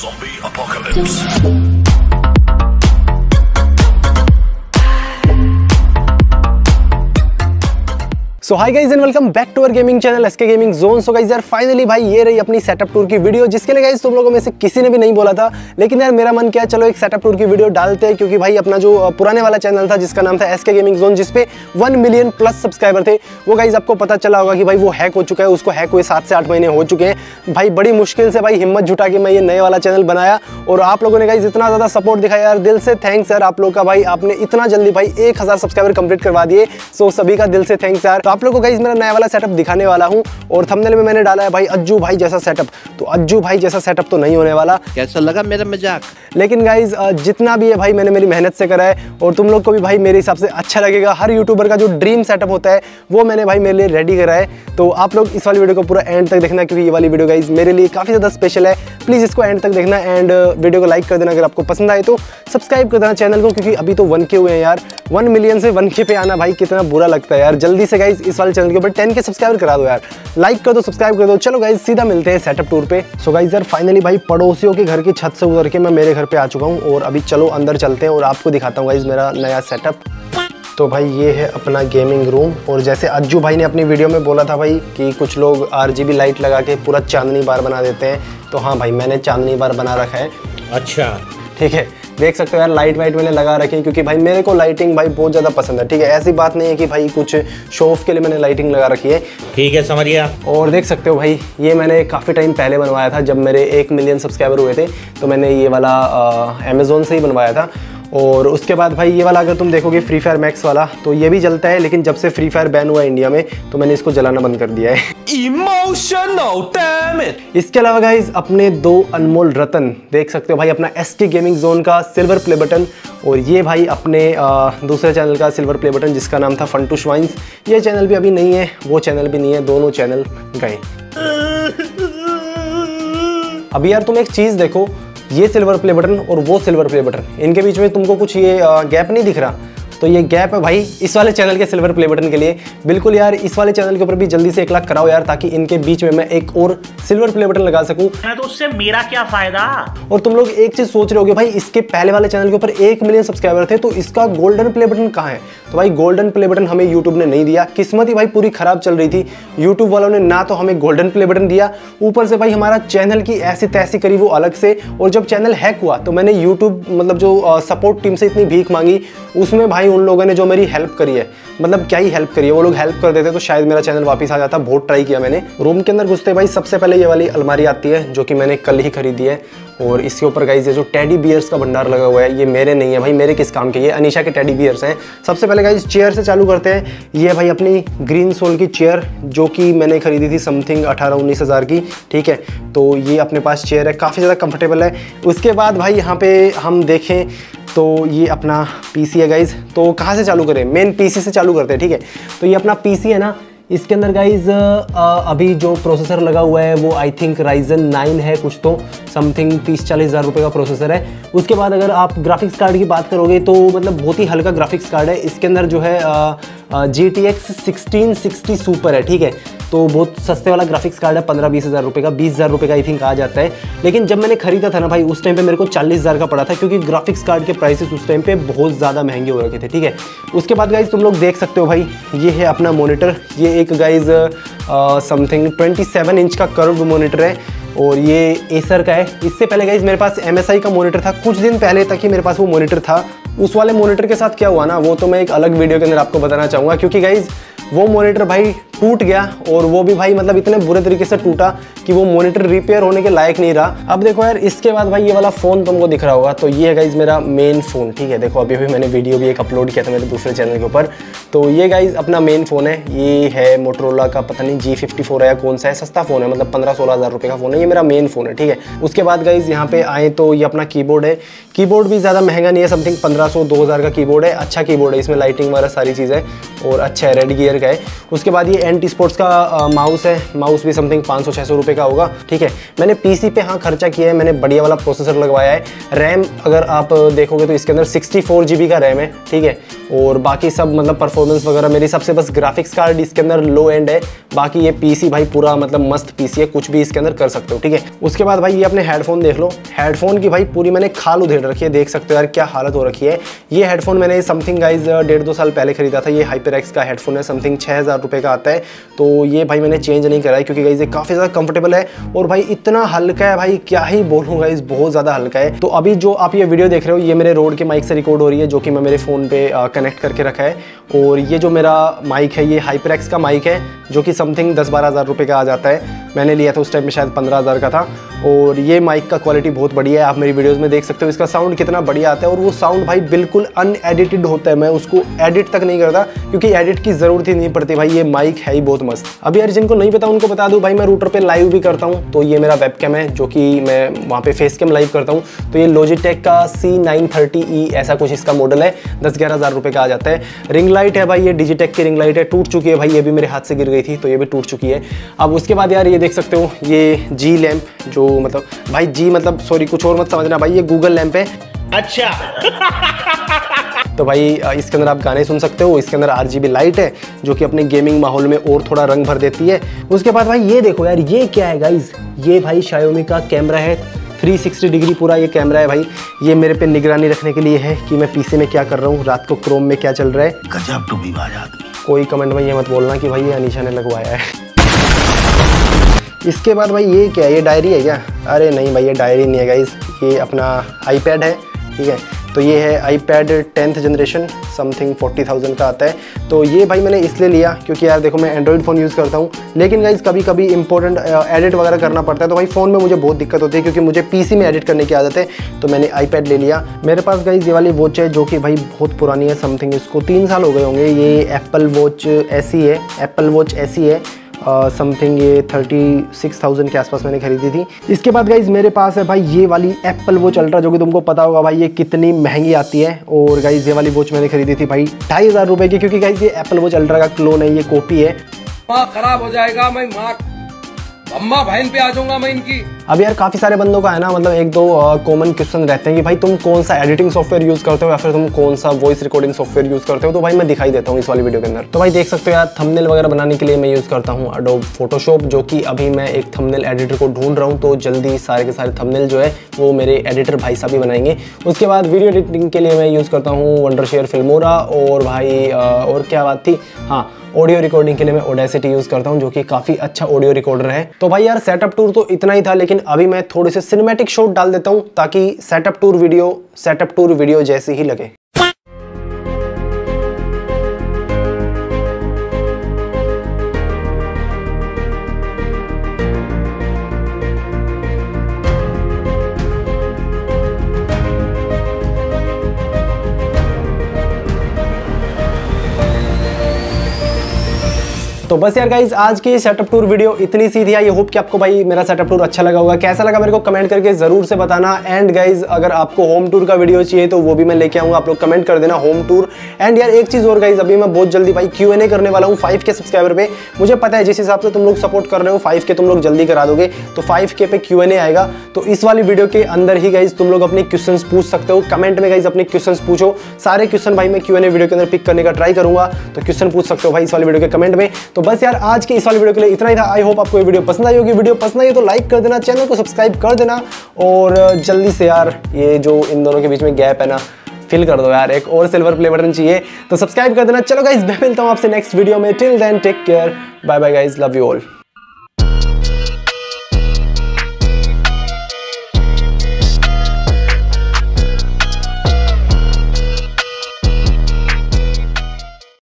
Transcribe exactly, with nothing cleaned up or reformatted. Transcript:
Zombie Apocalypse. So hi guys and welcome back to our gaming channel S K Gaming Zone. So guys यार finally भाई ये रही अपनी setup tour की video, जिसके लिए गाइज तुम लोगों में से किसी ने भी नहीं बोला था, लेकिन यार मेरा मन किया चलो एक सेटअप टूर की वीडियो डालते हैं, क्योंकि भाई अपना जो पुराने वाला चैनल था जिसका नाम था एस के गेमिंग जोन, जिसपे वन मिलियन प्लस सब्सक्राइबर थे, वो गाइज आपको पता चला होगा कि भाई वो हैक हो चुका है, उसको हैक हुए सात से आठ महीने हो चुके हैं। भाई बड़ी मुश्किल से भाई हिम्मत जुटा के मैं ये नए वाला चैनल बनाया और आप लोगों ने गाइज इतना ज़्यादा सपोर्ट दिखाया, यार दिल से थैंक्स यार आप लोग का। भाई आपने इतना जल्दी भाई एक हज़ार सब्सक्राइबर कंप्लीट करवा दिए, सो सभी का दिल से थैंक्स यार। आप लोगों को गाइस मेरा नया वाला सेटअप दिखाने वाला हूं और थंबनेल में मैंने डाला है भाई अज्जू भाई जैसा सेटअप, तो अज्जू भाई जैसा सेटअप तो नहीं होने वाला। कैसा लगा मेरा मजाक? लेकिन गाइस जितना भी है भाई मैंने मेरी मेहनत से करा है और तुम लोग को भी भाई मेरे हिसाब से अच्छा लगेगा। हर यूट्यूबर का जो ड्रीम सेटअप होता है वो मैंने भाई मेरे लिए रेडी करा है, तो आप लोग इस वाली वीडियो को पूरा एंड तक देखना, क्योंकि ये वाली वीडियो गाइस मेरे लिए काफ़ी ज़्यादा स्पेशल है। प्लीज़ इसको एंड तक देखना एंड वीडियो को लाइक कर देना अगर आपको पसंद आए, तो सब्सक्राइब कर देना चैनल को, क्योंकि अभी तो वन के हुए हैं यार। वन मिलियन से वन के पे आना भाई कितना बुरा लगता है यार। जल्दी से गाइज इस वाले चैनल के ऊपर टेन के सब्सक्राइब करा दो यार, लाइक कर दो सब्सक्राइब कर दो। चलो गाइज सीधा मिलते हैं सेटअप टूर पे। सो गाइज यार फाइनली भाई पड़ोसियों के घर की छत से उतर के मैं मेरे घर पे आ चुका हूँ और अभी चलो अंदर चलते हैं और आपको दिखाता हूँ गाइज मेरा नया सेटअप। तो भाई ये है अपना गेमिंग रूम और जैसे अज्जू भाई ने अपनी वीडियो में बोला था भाई कि कुछ लोग आरजीबी लाइट लगा के पूरा चांदनी बार बना देते हैं, तो हाँ भाई मैंने चांदनी बार बना रखा है। अच्छा ठीक है, देख सकते हो यार लाइट वाइट मैंने लगा रखी है, क्योंकि भाई मेरे को लाइटिंग भाई बहुत ज़्यादा पसंद है। ठीक है, ऐसी बात नहीं है कि भाई कुछ शो ऑफ के लिए मैंने लाइटिंग लगा रखी है। ठीक है समझिए। और देख सकते हो भाई ये मैंने काफ़ी टाइम पहले बनवाया था, जब मेरे एक मिलियन सब्सक्राइबर हुए थे तो मैंने ये वाला अमेज़ोन से ही बनवाया था। और उसके बाद भाई ये वाला अगर तुम देखोगे फ्री फायर मैक्स वाला, तो ये भी जलता है, लेकिन जब से फ्री फायर बैन हुआ इंडिया में तो मैंने इसको जलाना बंद कर दिया है। Emotional damn it. इसके अलावा गाइज अपने दो अनमोल रतन, देख सकते हो भाई अपना एसके गेमिंग जोन का सिल्वर प्ले बटन, और ये भाई अपने आ, दूसरे चैनल का सिल्वर प्ले बटन जिसका नाम था फंटू स्वाइंस। ये चैनल भी अभी नहीं है, वो चैनल भी नहीं है, दोनों चैनल गए। अभी यार तुम एक चीज़ देखो, ये सिल्वर प्ले बटन और वो सिल्वर प्ले बटन, इनके बीच में तुमको कुछ ये गैप नहीं दिख रहा, तो ये गैप है भाई इस वाले चैनल के सिल्वर प्ले बटन के लिए। बिल्कुल यार इस वाले चैनल के ऊपर भी जल्दी से एक लाख कराओ यार, ताकि इनके बीच में मैं एक और सिल्वर प्ले बटन लगा सकूं। मैं तो उससे मेरा क्या फायदा। और तुम लोग एक चीज सोच रहे होगे भाई इसके पहले वाले चैनल के ऊपर एक मिलियन सब्सक्राइबर थे, तो इसका गोल्डन प्ले बटन कहाँ है? तो भाई गोल्डन प्ले बटन हमें यूट्यूब ने नहीं दिया, किस्मत ही भाई पूरी खराब चल रही थी। यूट्यूब वालों ने ना तो हमें गोल्डन प्ले बटन दिया, ऊपर से भाई हमारा चैनल की ऐसी तैसी करी वो अलग से। और जब चैनल हैक हुआ तो मैंने यूट्यूब मतलब जो सपोर्ट टीम से इतनी भीख मांगी, उसमें भाई उन लोगों ने जो मेरी हेल्प करी है, मतलब क्या ही हेल्प करी है, वो लोग हेल्प कर देते तो शायद मेरा चैनल वापस आ जाता। बहुत ट्राई किया मैंने। रूम के अंदर घुसते भाई सबसे पहले ये वाली अलमारी आती है, जो कि मैंने कल ही खरीदी है, और इसके ऊपर गाइज ये जो टेडी बियर्स का भंडार लगा हुआ है, ये मेरे नहीं है भाई, मेरे किस काम के, ये अनिशा के टेडी बियर्स हैं। सबसे पहले गाइज चेयर से चालू करते हैं। ये भाई अपनी ग्रीन सोल की चेयर जो कि मैंने खरीदी थी समथिंग अठारह उन्नीस हज़ार की, ठीक है, तो ये अपने पास चेयर है, काफ़ी ज़्यादा कंफर्टेबल है। उसके बाद भाई यहाँ पे हम देखें तो ये अपना पीसी है गाइज, तो कहाँ से चालू करें? मेन पीसी से चालू करते हैं, ठीक है। तो ये अपना पीसी है ना, इसके अंदर गाइज अभी जो प्रोसेसर लगा हुआ है वो आई थिंक राइजन नाइन है कुछ, तो समथिंग तीस चालीस हज़ार रुपये का प्रोसेसर है। उसके बाद अगर आप ग्राफिक्स कार्ड की बात करोगे तो मतलब बहुत ही हल्का ग्राफिक्स कार्ड है, इसके अंदर जो है G T X sixteen sixty super है, ठीक है, तो बहुत सस्ते वाला ग्राफिक्स कार्ड है, पंद्रह बीस हज़ार रुपये का, बीस हज़ार रुपये का आई थिंक आ जाता है। लेकिन जब मैंने खरीदा था ना भाई उस टाइम पे मेरे को चालीस हज़ार का पड़ा था, क्योंकि ग्राफिक्स कार्ड के प्राइसेस उस टाइम पे बहुत ज़्यादा महंगे हो रखे थे, ठीक है। उसके बाद गाइज तुम लोग देख सकते हो भाई ये है अपना मोनीटर, ये एक guys something twenty seven inch का कर्व्ड मोनीटर है, और ये एसर का है। इससे पहले गाइज मेरे पास एमएसआई का मोनीटर था, कुछ दिन पहले तक ही मेरे पास वो मोनीटर था। उस वाले मोनीटर के साथ क्या हुआ ना वो तो मैं एक अलग वीडियो के अंदर आपको बताना चाहूँगा, क्योंकि गाइज वो मोनीटर भाई टूट गया, और वो भी भाई मतलब इतने बुरे तरीके से टूटा कि वो मोनीटर रिपेयर होने के लायक नहीं रहा। अब देखो यार इसके बाद भाई ये वाला फ़ोन तुमको दिख रहा होगा, तो ये है गाइज मेरा मेन फ़ोन, ठीक है। देखो अभी अभी मैंने वीडियो भी एक अपलोड किया था मेरे दूसरे चैनल के ऊपर, तो ये गाइज अपना मेन फ़ोन है। ये है मोटोरोला का पता नहीं जी फिफ्टी फोर है या कौन सा है, सस्ता फ़ोन है, मतलब पंद्रह सोलह हज़ार रुपये का फ़ोन है, ये मेरा मेन फ़ोन है, ठीक है। उसके बाद गाइज यहाँ पे आए तो ये अपना कीबोर्ड है, कीबोर्ड भी ज़्यादा महंगा नहीं है, समथिंग पंद्रह सौ दो हज़ार का कीबोर्ड है, अच्छा कीबोर्ड है, इसमें लाइटिंग वगैरह सारी चीज़ है और अच्छा है। रेड गियर फिर गए। उसके बाद ये एंटी स्पोर्ट्स का माउस है, माउस भी समथिंग पाँच सौ छः सौ रुपये का होगा, ठीक है। मैंने पीसी पे हाँ खर्चा किया है, मैंने बढ़िया वाला प्रोसेसर लगवाया है। रैम अगर आप देखोगे तो इसके अंदर सिक्सटी फोर जी बी का रैम है, ठीक है। और बाकी सब मतलब परफॉर्मेंस वगैरह मेरी सबसे बस ग्राफिक्स कार्ड इसके अंदर लो एंड है, बाकी ये पीसी भाई पूरा मतलब मस्त पीसी है, कुछ भी इसके अंदर कर सकते हो, ठीक है। उसके बाद भाई ये अपने हेडफोन देख लो, हेडफोन की भाई पूरी मैंने खाल उधेड़ रखी है, देख सकते हो यार क्या हालत हो रखी है। ये हेडफोन मैंने समथिंग गाइज डेढ़ दो साल पहले खरीदा था, ये हाइपरएक्स का हेडफोन है, समथिंग छः हज़ार रुपये का आता है। तो ये भाई मैंने चेंज नहीं करा है क्योंकि गाइज ये काफ़ी ज़्यादा कंफर्टेबल है और भाई इतना हल्का है भाई क्या ही बोलूँ गाइज, बहुत ज़्यादा हल्का है। तो अभी जो आप ये वीडियो देख रहे हो ये मेरे रोड के माइक से रिकॉर्ड हो रही है, जो कि मैं मेरे फ़ोन पर कनेक्ट करके रखा है। और ये जो मेरा माइक है ये हाइपरएक्स का माइक है, जो कि समथिंग दस बारह हज़ार रुपये का आ जाता है, मैंने लिया था उस टाइम में शायद पंद्रह हज़ार का था। और ये माइक का क्वालिटी बहुत बढ़िया है, आप मेरी वीडियोस में देख सकते हो इसका साउंड कितना बढ़िया आता है। और वो साउंड भाई बिल्कुल अनएडिटेड होता है, मैं उसको एडिट तक नहीं करता क्योंकि एडिट की ज़रूरत ही नहीं पड़ती भाई, ये माइक है ही बहुत मस्त। अभी यार जिनको नहीं पता उनको बता दूँ भाई, मैं रूटर पर लाइव भी करता हूँ, तो ये मेरा वेब कैम है जो कि मैं वहाँ पर फेस कैम लाइव करता हूँ। तो ये लॉजिटेक का सी नाइन थर्टी ई ऐसा कुछ इसका मॉडल है, दस ग्यारह हज़ार रुपये का आ जाता है। रिंग लाइट है भाई, ये डिजिटेक की रिंग लाइट है, टूट चुकी है भाई, ये भी मेरे हाथ से गिर गई थी तो ये भी टूट चुकी है। अब उसके बाद यार ये देख सकते हो ये जी लैम्प, जो मतलब भाई जी मतलब सॉरी कुछ और मत समझना भाई, ये गूगल लैम्प है, अच्छा। तो भाई इसके अंदर आप गाने सुन सकते हो, इसके अंदर आरजीबी लाइट है जो कि अपने गेमिंग माहौल में और थोड़ा रंग भर देती है। उसके बाद भाई ये देखो यार ये क्या है गाइज, ये भाई शाओमी का कैमरा है, थ्री सिक्सटी डिग्री पूरा ये कैमरा है भाई। ये मेरे पे निगरानी रखने के लिए है कि मैं पीसी में क्या कर रहा हूँ, रात को क्रोम में क्या चल रहा है। गजब डूबीबाज आदमी, कोई कमेंट में ये मत बोलना कि भाई ये अनीशा ने लगवाया है। इसके बाद भाई ये क्या है, ये डायरी है क्या? अरे नहीं भाई ये डायरी नहीं है गाइज़, ये अपना आईपैड है, ठीक है। तो ये है iPad tenth generation, something forty thousand का आता है। तो ये भाई मैंने इसलिए लिया क्योंकि यार देखो मैं एंड्रॉइड फ़ोन यूज़ करता हूँ, लेकिन गाइज़ कभी कभी इंपॉर्टेंट एडिट वगैरह करना पड़ता है, तो भाई फ़ोन में मुझे बहुत दिक्कत होती है क्योंकि मुझे पीसी में एडिट करने की आदत है, तो मैंने आईपैड ले लिया। मेरे पास गाइज़ ये वाली वॉच है जो कि भाई बहुत पुरानी है, समथिंग इसको तीन साल हो गए होंगे। ये एप्पल वॉच ऐसी है, एप्पल वॉच ऐसी है समथिंग uh, ये थर्टी सिक्स थाउजेंड के आसपास मैंने खरीदी थी। इसके बाद गाइज़ मेरे पास है भाई ये वाली एप्पल वॉच अल्ट्रा, जो कि तुमको पता होगा भाई ये कितनी महंगी आती है। और गाइज़ ये वाली वॉच मैंने खरीदी थी भाई ढाई हज़ार रुपये की, क्योंकि गाइज़ ये एप्पल वॉच अल्ट्रा का क्लोन है, ये कॉपी है। माँ खराब हो जाएगा, मैं माँ अम्मा बहन पे आ जाऊंगा मैं इनकी। अब यार काफ़ी सारे बंदों का है ना मतलब एक दो कॉमन क्वेश्चन रहते हैं कि भाई तुम कौन सा एडिटिंग सॉफ्टवेयर यूज़ करते हो या फिर तुम कौन सा वॉइस रिकॉर्डिंग सॉफ्टवेयर यूज़ करते हो। तो भाई मैं दिखाई देता हूँ इस वाली वीडियो के अंदर। तो भाई देख सकते हो यार थंबनेल वगैरह बनाने के लिए मैं यूज़ करता हूँ अडोब फोटोशॉप, जो कि अभी मैं एक थंबनेल एडिटर को ढूंढ रहा हूँ, तो जल्दी सारे के सारे थंबनेल जो है वो मेरे एडिटर भाई साहब ही बनाएंगे। उसके बाद वीडियो एडिटिंग के लिए मैं यूज़ करता हूँ वंडरशेयर फिल्मोरा, और भाई और क्या बात थी, हाँ ऑडियो रिकॉर्डिंग के लिए मैं ऑडेसिटी यूज़ करता हूँ जो कि काफ़ी अच्छा ऑडियो रिकॉर्डर है। तो भाई यार सेटअप टूर तो इतना ही था, लेकिन अभी मैं थोड़े से सिनेमैटिक शॉट डाल देता हूँ ताकि setup tour video setup tour video जैसी ही लगे। तो बस यार गाइज आज की सेटअप टूर वीडियो इतनी सी थी। आई होप कि आपको भाई मेरा सेटअप टूर अच्छा लगा होगा। कैसा लगा मेरे को कमेंट करके ज़रूर से बताना। एंड गाइज अगर आपको होम टूर का वीडियो चाहिए तो वो भी मैं लेके आऊँगा, आप लोग कमेंट कर देना होम टूर। एंड यार एक चीज़ और गाइज, अभी मैं बहुत जल्दी भाई क्यू एन ए करने वाला हूँ फाइव के सब्सक्राइबर पे। मुझे पता है जिस हिसाब से तुम लोग सपोर्ट कर रहे हो फाइव के तुम लोग जल्दी करा दोगे, तो फाइव के पे क्यू एन ए आएगा। तो इस वाली वीडियो के अंदर ही गाइज तुम लोग अपने क्वेश्चन पूछ सकते हो, कमेंट में गाइज अपने क्वेश्चन पूछो। सारे क्वेश्चन भाई मैं क्यू एन ए वीडियो के अंदर पिक करने का ट्राई करूँगा, तो क्वेश्चन पूछ सकते हो भाई इस वाली वीडियो के कमेंट में। तो बस यार आज के इस वाले वीडियो के लिए इतना ही था। आई होप आपको ये वीडियो पसंद आई होगी। वीडियो पसंद आई हो तो लाइक कर देना, चैनल को सब्सक्राइब कर देना, और जल्दी से यार ये जो इन दोनों के बीच में गैप है ना फिल कर दो यार, एक और सिल्वर प्ले बटन चाहिए, तो सब्सक्राइब कर देना। चलो गाइज मैं मिलता हूँ आपसे नेक्स्ट वीडियो में, till then take care, bye bye guys, love you all.